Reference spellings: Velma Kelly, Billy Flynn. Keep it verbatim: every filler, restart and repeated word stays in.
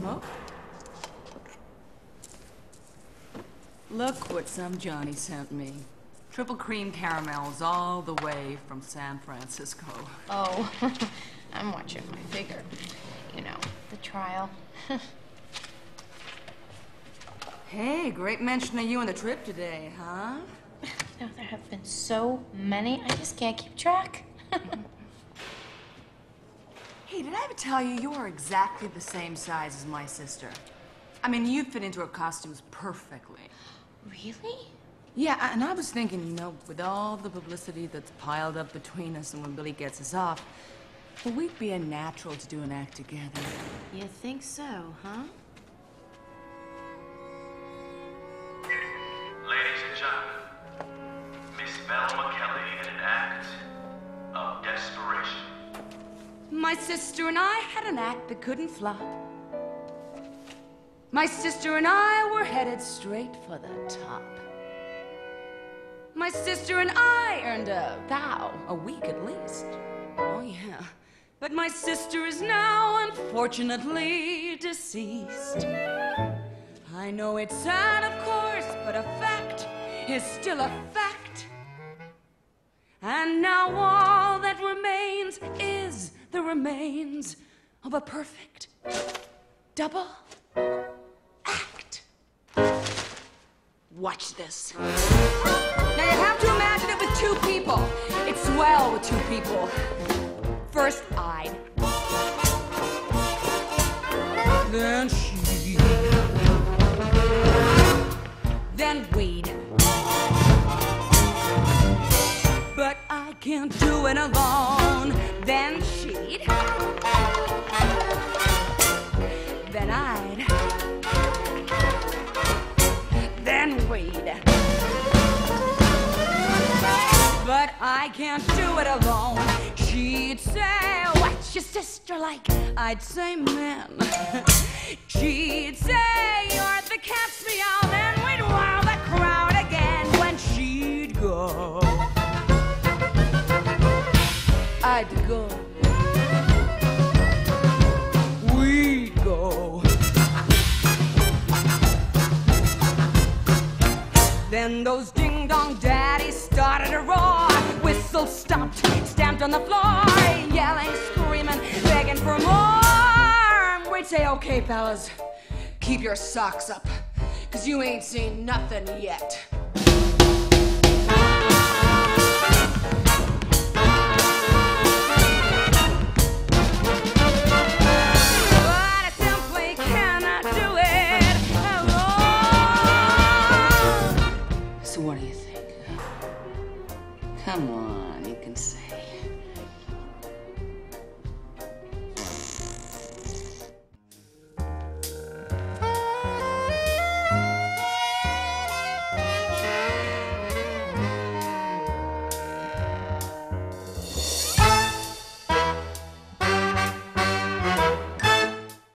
smoke? Look what some Johnny sent me. Triple cream caramels all the way from San Francisco. Oh, I'm watching my figure. You know, the trial. Hey, great mention of you on the trip today, huh? No, there have been so many, I just can't keep track. Hey, did I ever tell you you are exactly the same size as my sister? I mean, you fit into her costumes perfectly. Really? Yeah, and I was thinking, you know, with all the publicity that's piled up between us and when Billy gets us off, well, we'd be a natural to do an act together. You think so, huh? Ladies and gentlemen, Miss Velma Kelly in an act of desperation. My sister and I had an act that couldn't flop. My sister and I were headed straight for the top. My sister and I earned a bow, a week at least. Oh, yeah. But my sister is now, unfortunately, deceased. I know it's sad, of course, but a fact is still a fact. And now all that remains is the remains of a perfect double act. Watch this. Now you have to imagine it with two people. It's swell with two people. First I. Then she. Then we'd. But I can't do it alone. Then she'd. Then I'd. Then we'd. But I can't do it alone. She'd say, what's your sister like? I'd say, man. She'd say, you're the cat's meow. Then we'd wow the crowd again. When she'd go, I'd go. We'd go. Then those ding-dong daddies started to roar. Whistle stopped, stamped on the floor, yelling, screaming, begging for more. We'd say, okay, fellas, keep your socks up, 'cause you ain't seen nothing yet.